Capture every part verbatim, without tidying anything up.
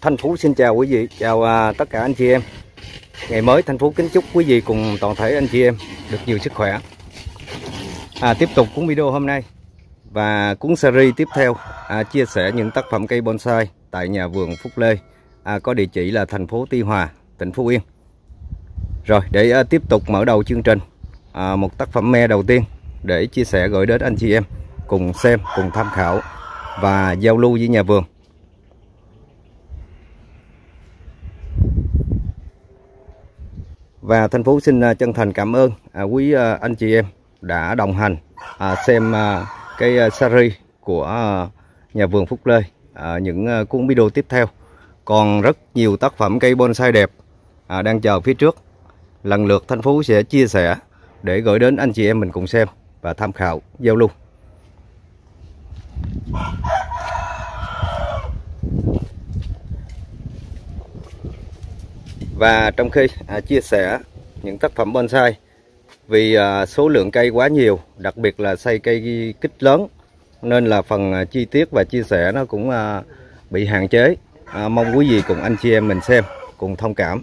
Thanh Phú xin chào quý vị, chào à, tất cả anh chị em. Ngày mới Thanh Phú kính chúc quý vị cùng toàn thể anh chị em được nhiều sức khỏe. à, Tiếp tục cuốn video hôm nay và cuốn series tiếp theo à, chia sẻ những tác phẩm cây bonsai tại nhà vườn Phúc Lê, à, có địa chỉ là thành phố Tuy Hòa, tỉnh Phú Yên. Rồi, để à, tiếp tục mở đầu chương trình, à, một tác phẩm me đầu tiên để chia sẻ gửi đến anh chị em cùng xem, cùng tham khảo và giao lưu với nhà vườn. Và Thanh Phú xin chân thành cảm ơn quý anh chị em đã đồng hành xem cái series của nhà vườn Phúc Lê. Những cuốn video tiếp theo còn rất nhiều tác phẩm cây bonsai đẹp đang chờ phía trước. Lần lượt Thanh Phú sẽ chia sẻ để gửi đến anh chị em mình cùng xem và tham khảo, giao lưu. Và trong khi à, chia sẻ những tác phẩm bonsai, vì à, số lượng cây quá nhiều, đặc biệt là xây cây kích lớn, nên là phần à, chi tiết và chia sẻ nó cũng à, bị hạn chế. à, Mong quý vị cùng anh chị em mình xem, cùng thông cảm.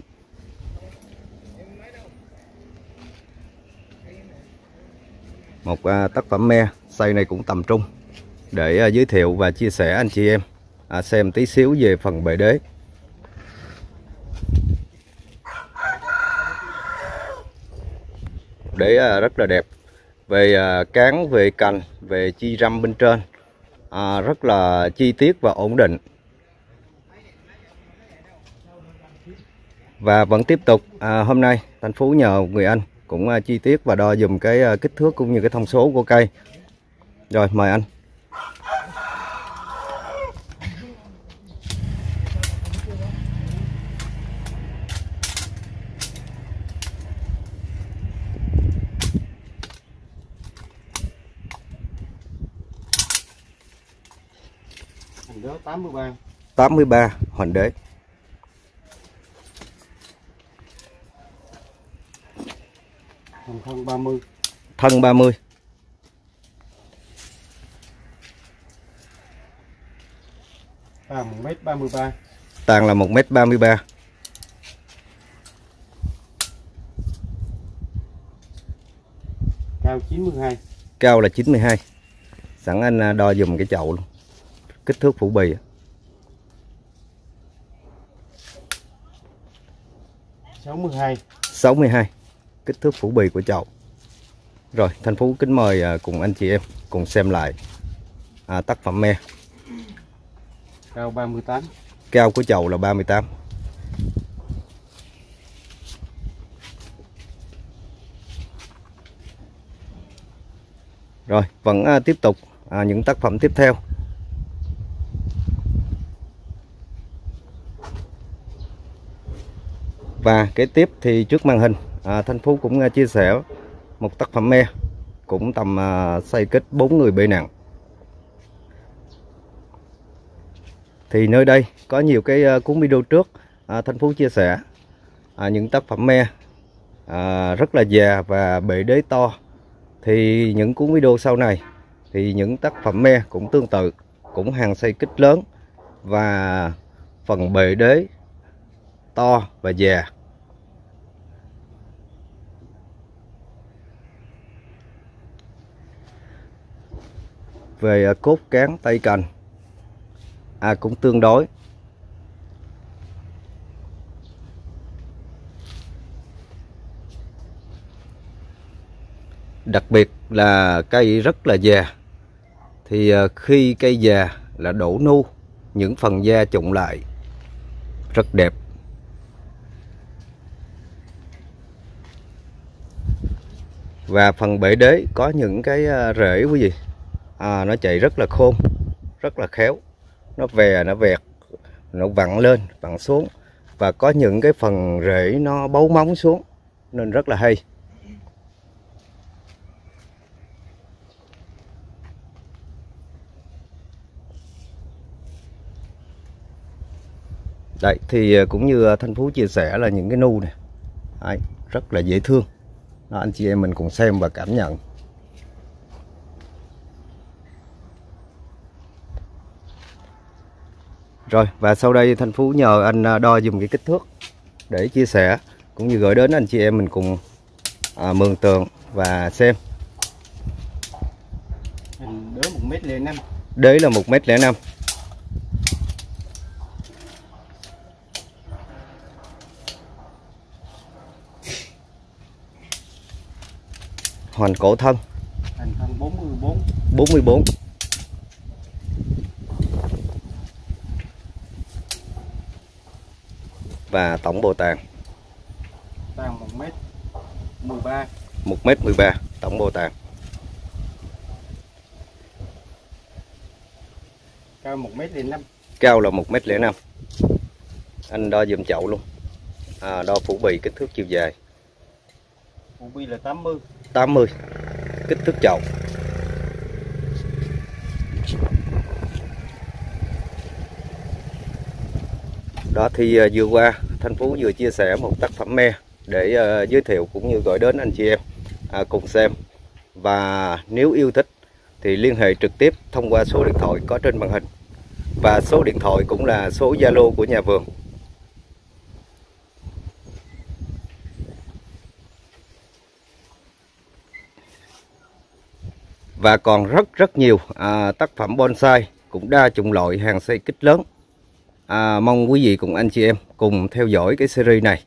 Một à, tác phẩm me xây này cũng tầm trung, để à, giới thiệu và chia sẻ anh chị em à, xem tí xíu về phần bệ đế. Để rất là đẹp về cán, về cành, về chi râm bên trên, à, rất là chi tiết và ổn định. Và vẫn tiếp tục à, hôm nay Thanh Phú nhờ người anh cũng à, chi tiết và đo dùm cái à, kích thước cũng như cái thông số của cây. Rồi, mời anh. tám mươi ba hoành đế. Thân ba mươi. Thân ba mươi. Tàng một mét ba mươi ba. Tàng là một mét ba mươi ba. Cao chín mươi hai. Cao là chín mươi hai. Sẵn anh đo dùm cái chậu luôn. Kích thước phủ bì. sáu mươi hai. sáu mươi hai. Kích thước phủ bì của chậu. Rồi, Thanh Phú kính mời cùng anh chị em cùng xem lại à, tác phẩm me. Cao ba mươi tám. Cao của chậu là ba mươi tám. Rồi, vẫn à, tiếp tục à, những tác phẩm tiếp theo. Và kế tiếp thì trước màn hình, à, Thanh Phú cũng à, chia sẻ một tác phẩm me cũng tầm à, xây kích bốn người bị nặng. Thì nơi đây có nhiều cái à, cuốn video trước à, Thanh Phú chia sẻ à, những tác phẩm me à, rất là già và bệ đế to. Thì những cuốn video sau này thì những tác phẩm me cũng tương tự, cũng hàng xây kích lớn và phần bệ đế to và già. Về cốt cán tay cành à, cũng tương đối. Đặc biệt là cây rất là già. Thì khi cây già là đổ nu, những phần da trụng lại rất đẹp. Và phần bể đế có những cái rễ quý vị à, nó chạy rất là khôn, rất là khéo. Nó vè, nó vẹt, nó vặn lên, vặn xuống. Và có những cái phần rễ nó bấu móng xuống, nên rất là hay. Đấy, thì cũng như Thanh Phú chia sẻ là những cái nu này đấy, rất là dễ thương. Đó, anh chị em mình cùng xem và cảm nhận. Rồi, và sau đây Thanh Phú nhờ anh đo dùm cái kích thước để chia sẻ cũng như gửi đến anh chị em mình cùng à, mường tượng và xem. Đế một mét lẻ năm. Đế là một mét lẻ năm. Hoành cổ thân. Hoành thân bốn mươi tư. bốn mươi tư. Và tổng bồ tàng. Tàng một mét mười ba. một mét mười ba tổng bồ tàng. Cao một mét lẻ năm. Cao là một mét lẻ năm. Anh đo dùm chậu luôn. À, đo phủ bì kích thước chiều dài. Phủ bì là tám mươi. tám mươi. Kích thước chậu. Đó thì vừa qua Thanh Phú vừa chia sẻ một tác phẩm me để giới thiệu cũng như gửi đến anh chị em cùng xem. Và nếu yêu thích thì liên hệ trực tiếp thông qua số điện thoại có trên màn hình. Và số điện thoại cũng là số Zalo của nhà vườn. Và còn rất rất nhiều à, tác phẩm bonsai cũng đa chủng loại, hàng xây kích lớn. À, mong quý vị cùng anh chị em cùng theo dõi cái series này.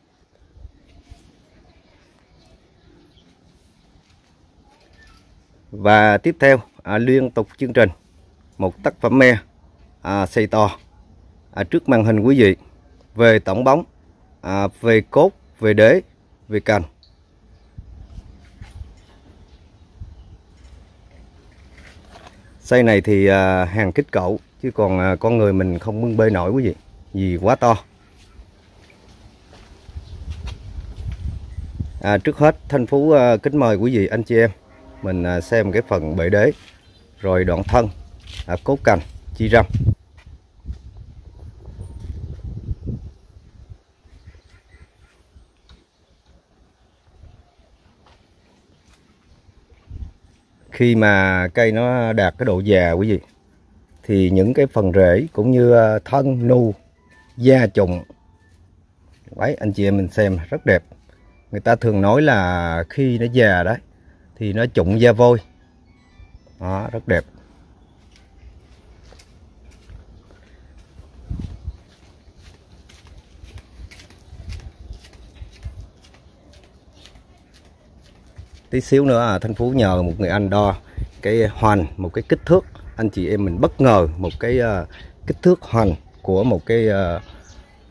Và tiếp theo à, liên tục chương trình một tác phẩm me à, xây to à, trước màn hình quý vị về tổng bóng, à, về cốt, về đế, về cành. Xây này thì à, hàng kích cậu chứ còn à, con người mình không bưng bê nổi quý vị vì quá to. À, trước hết Thanh Phú à, kính mời quý vị anh chị em mình à, xem cái phần bệ đế rồi đoạn thân, à, cốt cành, chi râm. Khi mà cây nó đạt cái độ già quý vị thì những cái phần rễ cũng như thân, nu, da trụng đấy, anh chị em mình xem rất đẹp. Người ta thường nói là khi nó già đấy thì nó trụng da vôi. Đó, rất đẹp. Tí xíu nữa à, Thanh Phú nhờ một người anh đo cái hoành, một cái kích thước. Anh chị em mình bất ngờ một cái uh, kích thước hoành của một cái uh,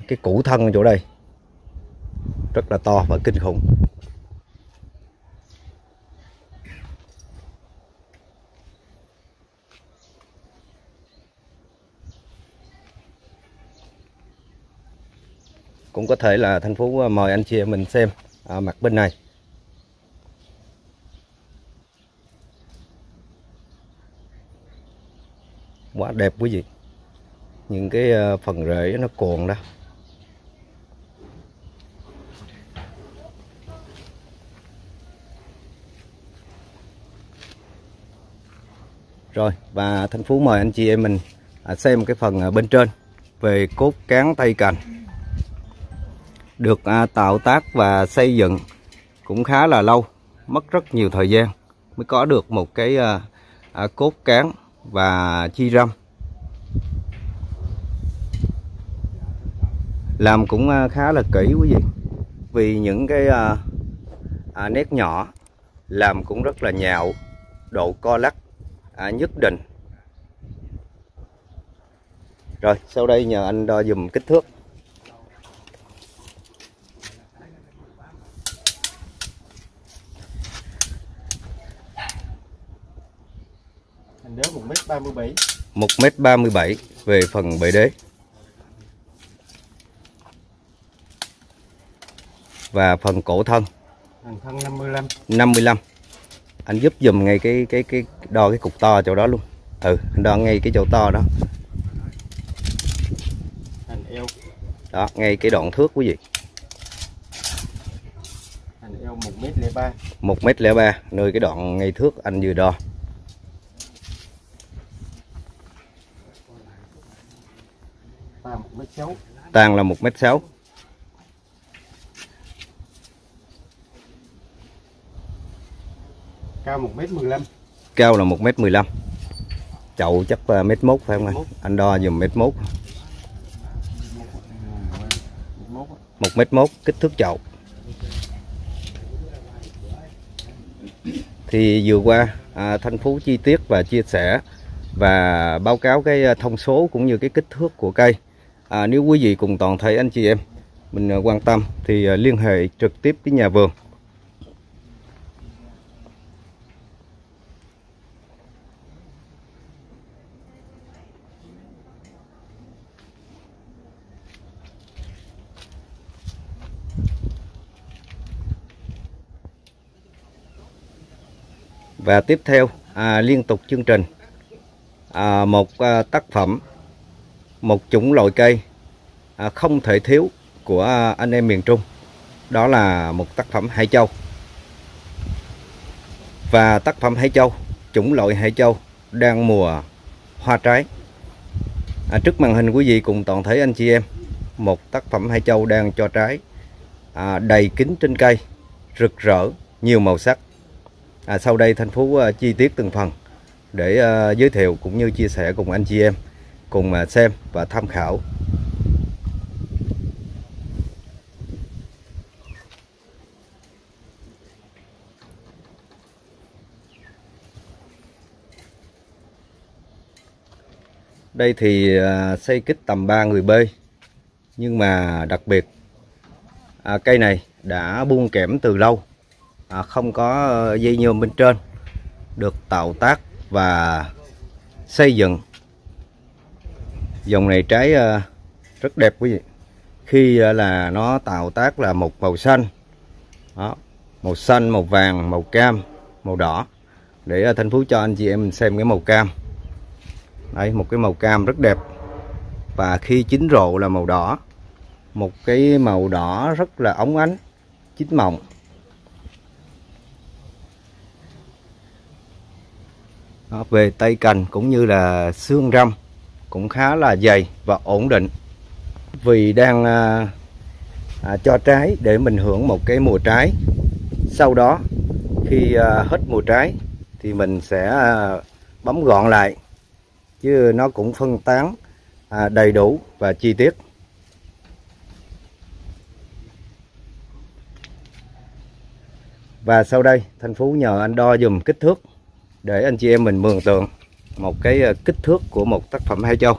cái củ thân ở chỗ đây. Rất là to và kinh khủng. Cũng có thể là Thanh Phú mời anh chị em mình xem à, mặt bên này. Quá đẹp quý vị. Những cái phần rễ nó cuộn đó. Rồi, và Thanh Phú mời anh chị em mình xem cái phần bên trên về cốt cán tay cành. Được tạo tác và xây dựng cũng khá là lâu, mất rất nhiều thời gian mới có được một cái cốt cán và chi râm. Làm cũng khá là kỹ quý vị, vì những cái à, à, nét nhỏ làm cũng rất là nhạo, độ co lắc à, nhất định. Rồi sau đây nhờ anh đo dùm kích thước. một mét ba mươi bảy. một mét ba mươi bảy về phần bệ đế. Và phần cổ thân. Phần thân năm mươi lăm. năm mươi lăm. Anh giúp dùm ngay cái cái cái đo cái cục to chỗ đó luôn. Ừ, anh đo ngay cái chỗ to đó. Thành eo. Đó, ngay cái đoạn thước quý vị. Thành eo một mét lẻ ba. một mét lẻ ba nơi cái đoạn ngay thước anh vừa đo. Tàng là một mét sáu. Cao một mét mười lăm. Cao là một mét mười lăm. Chậu chắc một mét mốt phải không anh? Anh đo dùm một mét mốt. một mét mốt kích thước chậu. Thì vừa qua à, Thanh Phú chi tiết và chia sẻ và báo cáo cái thông số cũng như cái kích thước của cây. À, nếu quý vị cùng toàn thể anh chị em mình quan tâm thì liên hệ trực tiếp với nhà vườn. Và tiếp theo à, liên tục chương trình à, một à, tác phẩm, một chủng loại cây à, không thể thiếu của à, anh em miền Trung, đó là một tác phẩm Hải Châu. Và tác phẩm Hải Châu, chủng loại Hải Châu đang mùa hoa trái. À, trước màn hình quý vị cùng toàn thể anh chị em, một tác phẩm Hải Châu đang cho trái à, đầy kín trên cây, rực rỡ, nhiều màu sắc. À, sau đây Thanh Phú uh, chi tiết từng phần để uh, giới thiệu cũng như chia sẻ cùng anh chị em cùng uh, xem và tham khảo. Đây thì uh, xây kích tầm ba người bê, nhưng mà đặc biệt uh, cây này đã buông kẽm từ lâu. À, không có dây nhôm bên trên, được tạo tác và xây dựng. Dòng này trái uh, rất đẹp quý vị. Khi uh, là nó tạo tác là một màu xanh. Đó, màu xanh, màu vàng, màu cam, màu đỏ. Để uh, Thanh Phú cho anh chị em mình xem cái màu cam. Đây, một cái màu cam rất đẹp. Và khi chín rộ là màu đỏ. Một cái màu đỏ rất là óng ánh, chín mọng. Đó, về tay cành cũng như là xương râm cũng khá là dày và ổn định, vì đang à, à, cho trái để mình hưởng một cái mùa trái. Sau đó khi à, hết mùa trái thì mình sẽ à, bấm gọn lại, chứ nó cũng phân tán à, đầy đủ và chi tiết. Và sau đây Thanh Phú nhờ anh đo dùm kích thước để anh chị em mình mường tượng một cái kích thước của một tác phẩm Hải Châu.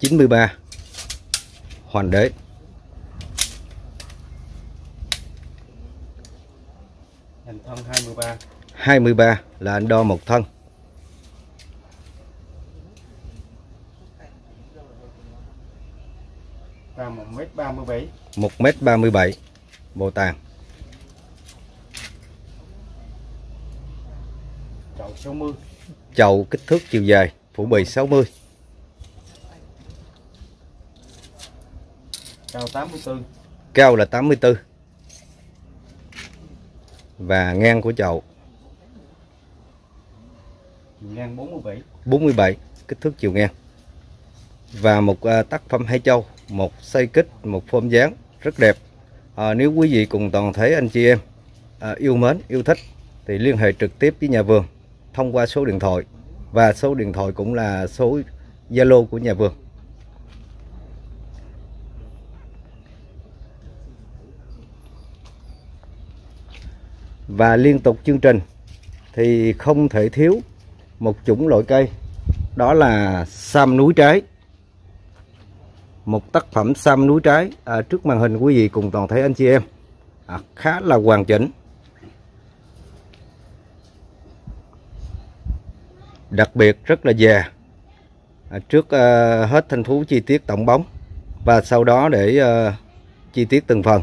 chín mươi ba. Hoành đế. Hành thân hai mươi ba. hai mươi ba là anh đo một thân. một mét ba mươi bảy. một mét ba mươi bảy bồ tàng. Chậu sáu mươi. Chậu kích thước chiều dài phủ bì sáu mươi. Cao tám mươi tư. Cao là tám mươi tư. Và ngang của chậu. Ngang bốn mươi bảy. bốn mươi bảy kích thước chiều ngang. Và một uh, tác phẩm Hải Châu, một xây kích, một form dáng rất đẹp. à, Nếu quý vị cùng toàn thể anh chị em à, yêu mến, yêu thích thì liên hệ trực tiếp với nhà vườn thông qua số điện thoại. Và số điện thoại cũng là số Zalo của nhà vườn. Và liên tục chương trình thì không thể thiếu một chủng loại cây, đó là sam núi trái. Một tác phẩm sam núi trái à, trước màn hình quý vị cùng toàn thể anh chị em à, khá là hoàn chỉnh. Đặc biệt rất là già. à, Trước à, hết Thanh Phú chi tiết tổng bóng. Và sau đó để à, chi tiết từng phần.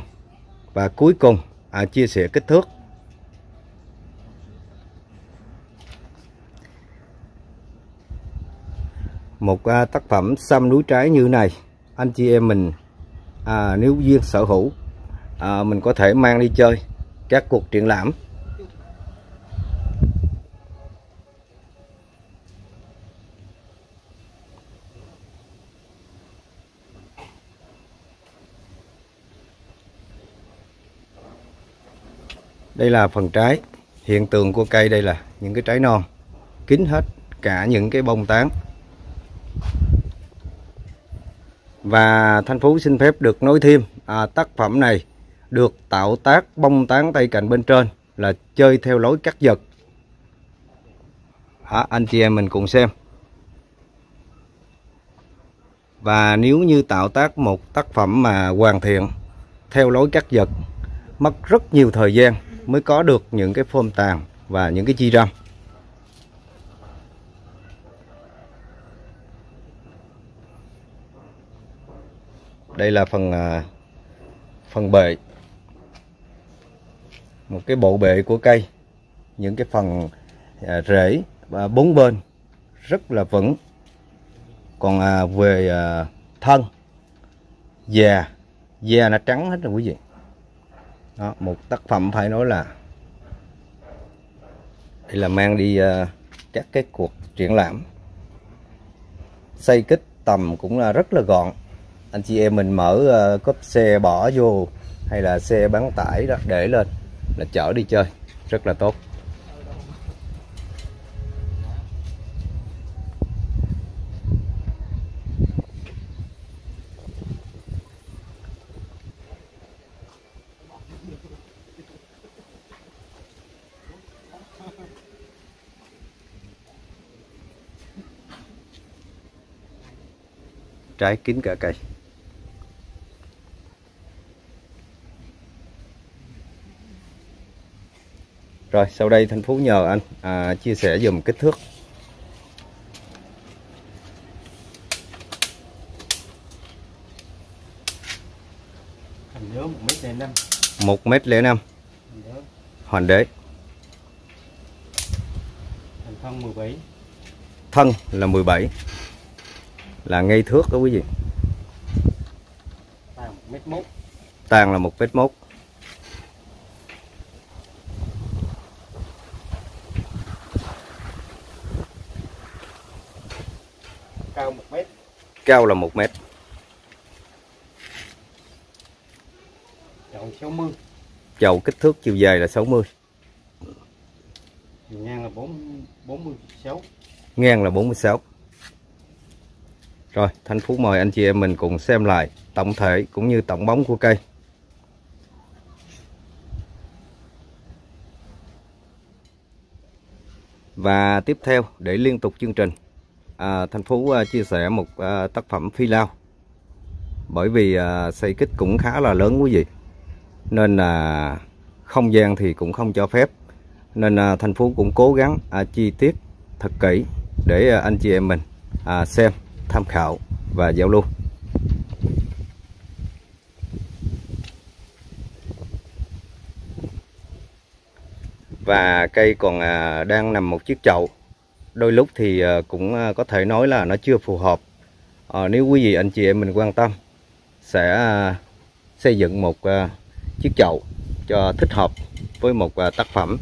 Và cuối cùng à, chia sẻ kích thước. Một à, tác phẩm sam núi trái như này anh chị em mình à, nếu duyên sở hữu à, mình có thể mang đi chơi các cuộc triển lãm Đây là phần trái. Hiện tượng của cây đây là những cái trái non kín hết cả những cái bông tán. Và Thanh Phú xin phép được nói thêm, à, tác phẩm này được tạo tác bông tán tay cạnh bên trên là chơi theo lối cắt giật. Hả, anh chị em mình cùng xem. Và nếu như tạo tác một tác phẩm mà hoàn thiện theo lối cắt giật, mất rất nhiều thời gian mới có được những cái form tàn và những cái chi râm. Đây là phần phần bệ, một cái bộ bệ của cây, những cái phần rễ và bốn bên rất là vững. Còn về thân, già, già nó trắng hết rồi quý vị. Đó, một tác phẩm phải nói là đây là mang đi các cái cuộc triển lãm, xây kích tầm cũng là rất là gọn. Anh chị em mình mở uh, cốp xe bỏ vô hay là xe bán tải đó, để lên là chở đi chơi rất là tốt. Trái kín cả cây. Rồi sau đây Thanh Phú nhờ anh à, chia sẻ dùm kích thước. Hình nhớ một mét lẻ năm. một mét lẻ năm. Hoàn đế. Hình thân mười bảy. Thân là mười bảy. Là ngay thước đó quý vị. Tàn một mét mốt. Tàn là một mét mốt. Cao một mét. Cao là một mét. Chậu sáu mươi. Chậu kích thước chiều dài là sáu mươi. Chiều ngang là bốn mươi sáu. Ngang là bốn mươi sáu. Rồi Thanh Phú mời anh chị em mình cùng xem lại tổng thể cũng như tổng bóng của cây. Và tiếp theo để liên tục chương trình, à, Thanh Phú chia sẻ một à, tác phẩm phi lao. Bởi vì à, xây kích cũng khá là lớn quý vị, nên là không gian thì cũng không cho phép. Nên à, Thanh Phú cũng cố gắng à, chi tiết thật kỹ để à, anh chị em mình à, xem, tham khảo và giao lưu. Và cây còn đang nằm một chiếc chậu. Đôi lúc thì cũng có thể nói là nó chưa phù hợp. à, Nếu quý vị anh chị em mình quan tâm, sẽ xây dựng một chiếc chậu cho thích hợp với một tác phẩm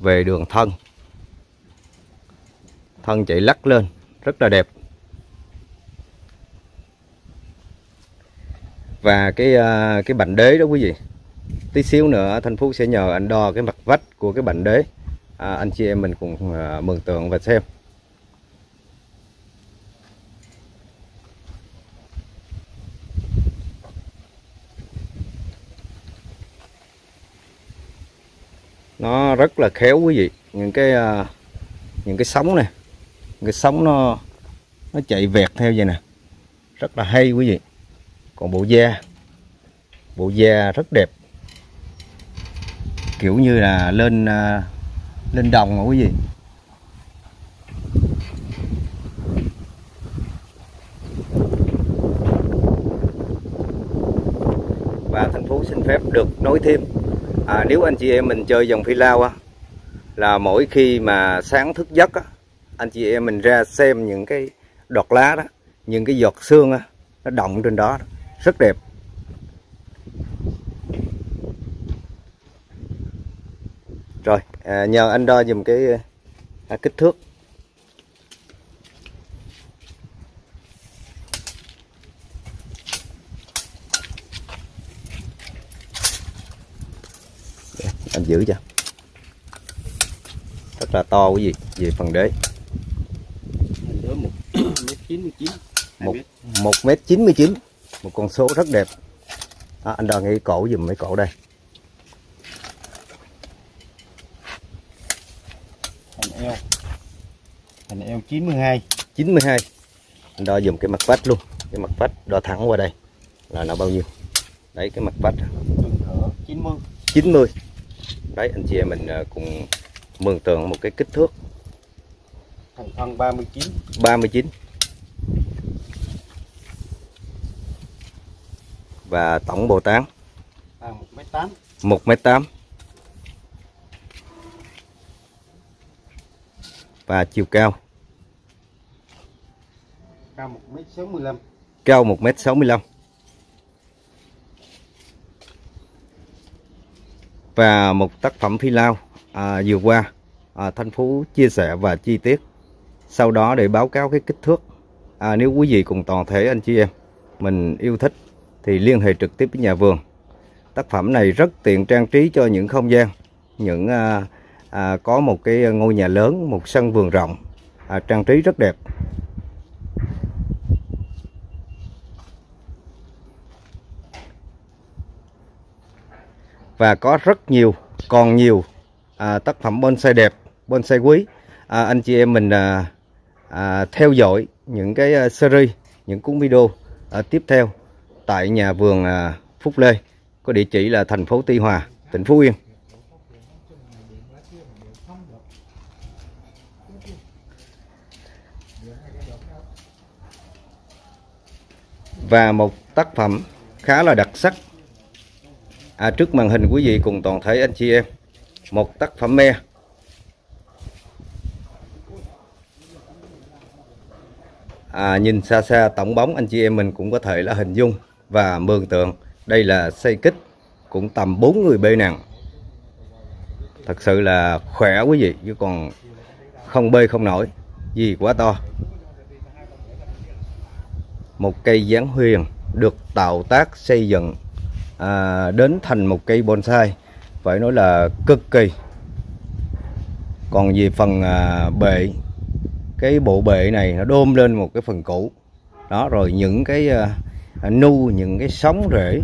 về đường thân. Thân chạy lắc lên rất là đẹp. Và cái cái bành đế đó quý vị, tí xíu nữa Thanh Phú sẽ nhờ anh đo cái mặt vách của cái bành đế. à, Anh chị em mình cùng mường tượng và xem. Nó rất là khéo quý vị. Những cái những cái sóng này, cái sóng nó nó chạy vẹt theo vậy nè, rất là hay quý vị. Còn bộ da, bộ da rất đẹp, kiểu như là lên lên đồng mà quý vị. Và Thanh Phú xin phép được nói thêm, à, nếu anh chị em mình chơi dòng phi lao á, là mỗi khi mà sáng thức giấc á, anh chị em mình ra xem những cái đọt lá đó, những cái giọt sương đó, nó động trên đó rất đẹp. Rồi à, nhờ anh đo dùm cái à, kích thước. Anh giữ cho rất là to quý vị về phần đế. Một mét chín mươi chín, một con số rất đẹp. À, anh đo nghĩ cổ dùm mấy cổ đây. Thành eo, thành eo chín mươi hai, chín mươi hai. Anh đo dùm cái mặt vách luôn, cái mặt vách đo thẳng qua đây là nó bao nhiêu? Đấy, cái mặt vách chín mươi. Đấy, anh chị em mình cùng mường tượng một cái kích thước. Thành thân ba mươi chín, ba mươi chín. Và tổng bồ tán à, một mét tám. Và chiều cao cao một mét sáu mươi lăm. Cao một mét sáu mươi lăm. Và một tác phẩm phi lao à, vừa qua à, Thanh Phú chia sẻ và chi tiết. Sau đó để báo cáo cái kích thước à, nếu quý vị cùng toàn thể anh chị em mình yêu thích thì liên hệ trực tiếp với nhà vườn. Tác phẩm này rất tiện trang trí cho những không gian, những à, à, có một cái ngôi nhà lớn, một sân vườn rộng, à, trang trí rất đẹp. Và có rất nhiều, còn nhiều à, tác phẩm bonsai đẹp, bonsai quý. À, anh chị em mình à, à, theo dõi những cái series, những cuốn video à, tiếp theo tại nhà vườn Phúc Lê có địa chỉ là thành phố Tuy Hòa, tỉnh Phú Yên. Và một tác phẩm khá là đặc sắc à, trước màn hình quý vị cùng toàn thể anh chị em, một tác phẩm me à, nhìn xa xa tổng bóng anh chị em mình cũng có thể là hình dung và mường tượng. Đây là xây kích cũng tầm bốn người bê nặng, thật sự là khỏe quý vị, chứ còn không bê không nổi vì quá to. Một cây giáng huyền được tạo tác xây dựng à, đến thành một cây bonsai phải nói là cực kỳ. Còn về phần à, bệ, cái bộ bệ này nó đôm lên một cái phần cũ đó, rồi những cái à, nu, những cái sóng rễ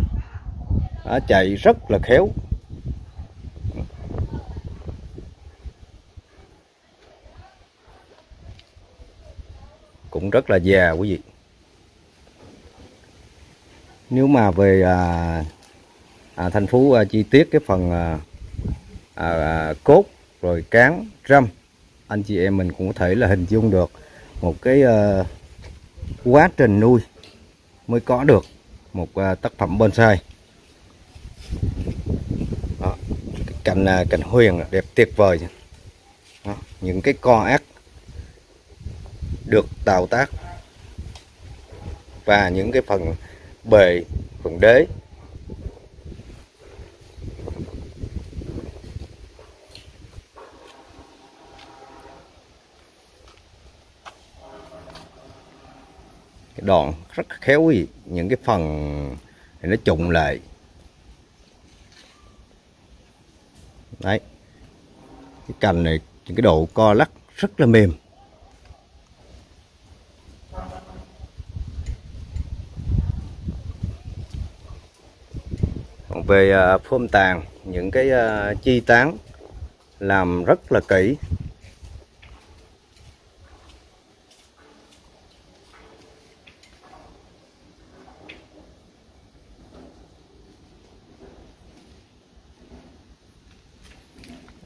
à, chạy rất là khéo. Cũng rất là già quý vị. Nếu mà về à, à, Thanh Phú à, chi tiết cái phần à, à, cốt rồi cán râm, anh chị em mình cũng có thể là hình dung được một cái à, quá trình nuôi mới có được một tác phẩm bonsai. Đó, cái cành cành huyền đẹp tuyệt vời. Đó, những cái co ác được tạo tác và những cái phần bề, phần đế. Đoạn rất khéo gì, những cái phần thì nó trụng lại. Đấy, cái cành này, những cái độ co lắc rất là mềm. Còn về phơm tàn, những cái chi tán làm rất là kỹ.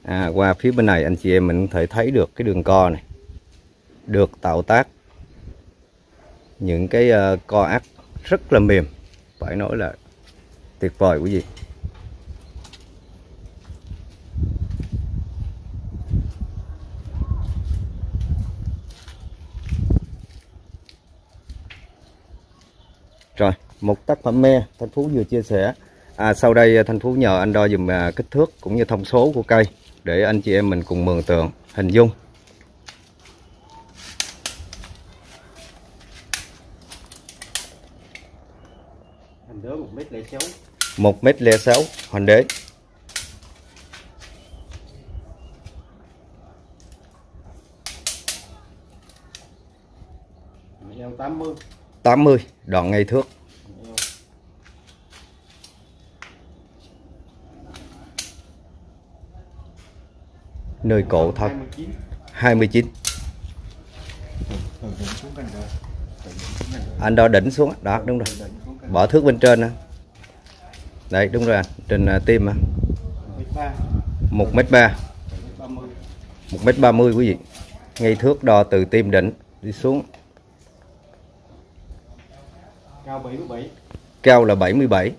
À, qua phía bên này anh chị em mình có thể thấy được cái đường co này được tạo tác, những cái uh, co ác rất là mềm, phải nói là tuyệt vời quý vị. Rồi, một tác phẩm me Thanh Phú vừa chia sẻ à, sau đây Thanh Phú nhờ anh đo dùm uh, kích thước cũng như thông số của cây để anh chị em mình cùng mường tượng, hình dung. Hành đế một mét lẻ sáu. Một mét lẻ sáu, hành đế. tám mươi. tám mươi, đoạn ngay thước. Nơi cổ thật hai mươi chín. Anh đo đỉnh xuống đó, đúng rồi, bỏ thước bên trên đó. Đấy đúng rồi anh, trên tim mà một mét ba, một mét ba mươi quý vị. Ngay thước đo từ tim đỉnh đi xuống. Cao bảy mươi bảy, cao là bảy mươi bảy.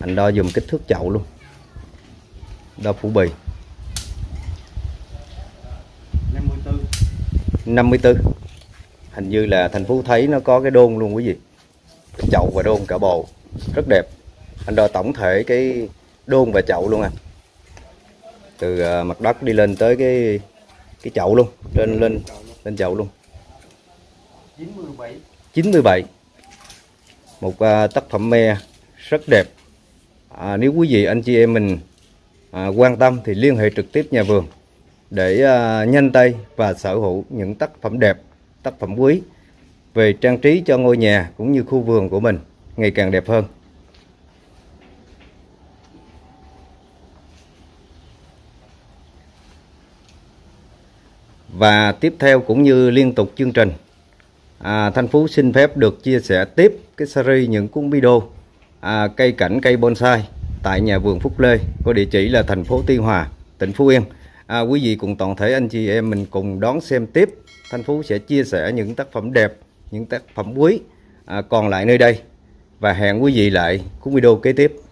Anh đo dùng kích thước chậu luôn, đo phủ bì. Năm mươi tư. Hình như là Thanh Phú thấy nó có cái đôn luôn quý vị, chậu và đôn cả bồ rất đẹp. Anh đo tổng thể cái đôn và chậu luôn à, từ mặt đất đi lên tới cái cái chậu luôn, lên lên lên chậu luôn. Chín mươi bảy. Một uh, tác phẩm me rất đẹp. À, nếu quý vị anh chị em mình à, quan tâm thì liên hệ trực tiếp nhà vườn để à, nhanh tay và sở hữu những tác phẩm đẹp, tác phẩm quý về trang trí cho ngôi nhà cũng như khu vườn của mình ngày càng đẹp hơn. Và tiếp theo cũng như liên tục chương trình, à, Thanh Phú xin phép được chia sẻ tiếp cái series những cuốn video à, cây cảnh, cây bonsai tại nhà vườn Phúc Lê có địa chỉ là thành phố Tuy Hòa, tỉnh Phú Yên. À, quý vị cùng toàn thể anh chị em mình cùng đón xem tiếp. Thanh Phú sẽ chia sẻ những tác phẩm đẹp, những tác phẩm quý à, còn lại nơi đây. Và hẹn quý vị lại cuốn video kế tiếp.